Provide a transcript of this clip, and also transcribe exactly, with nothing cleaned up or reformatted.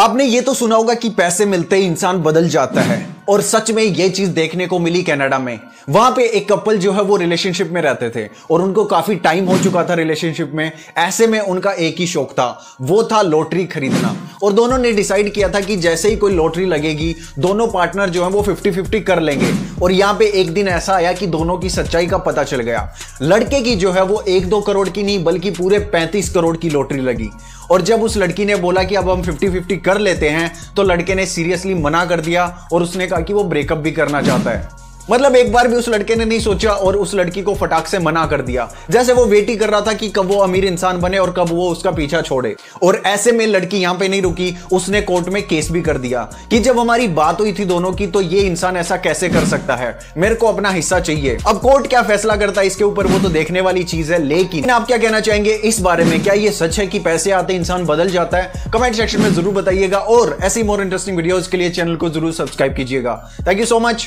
आपने ये तो सुना होगा कि पैसे मिलते ही इंसान बदल जाता है, और सच में ये चीज देखने को मिली कनाडा में। वहां पे एक कपल जो है वो रिलेशनशिप में रहते थे और उनको काफी टाइम हो चुका था रिलेशनशिप में। ऐसे में उनका एक ही शौक था, वो था लॉटरी खरीदना। और दोनों ने डिसाइड किया था कि जैसे ही कोई लॉटरी लगेगी दोनों पार्टनर जो है वो फिफ्टी फिफ्टी कर लेंगे। और यहाँ पे एक दिन ऐसा आया कि दोनों की सच्चाई का पता चल गया। लड़के की जो है वो एक दो करोड़ की नहीं बल्कि पूरे पैंतीस करोड़ की लॉटरी लगी। और जब उस लड़की ने बोला कि अब हम फिफ्टी फिफ्टी कर लेते हैं तो लड़के ने सीरियसली मना कर दिया और उसने कहा कि वो ब्रेकअप भी करना चाहता है। मतलब एक बार भी उस लड़के ने नहीं सोचा और उस लड़की को फटाक से मना कर दिया, जैसे वो वेट ही कर रहा था कि कब वो अमीर इंसान बने और कब वो उसका पीछा छोड़े। और ऐसे में लड़की यहाँ पे नहीं रुकी, उसने कोर्ट में केस भी कर दिया कि जब हमारी बात हुई थी दोनों की तो ये इंसान ऐसा कैसे कर सकता है, मेरे को अपना हिस्सा चाहिए। अब कोर्ट क्या फैसला करता है इसके ऊपर वो तो देखने वाली चीज है, लेकिन आप क्या कहना चाहेंगे इस बारे में? क्या ये सच है कि पैसे आते इंसान बदल जाता है? कमेंट सेक्शन में जरूर बताइएगा और ऐसी मोर इंटरेस्टिंग वीडियोज के लिए चैनल को जरूर सब्सक्राइब कीजिएगा। Thank you so much,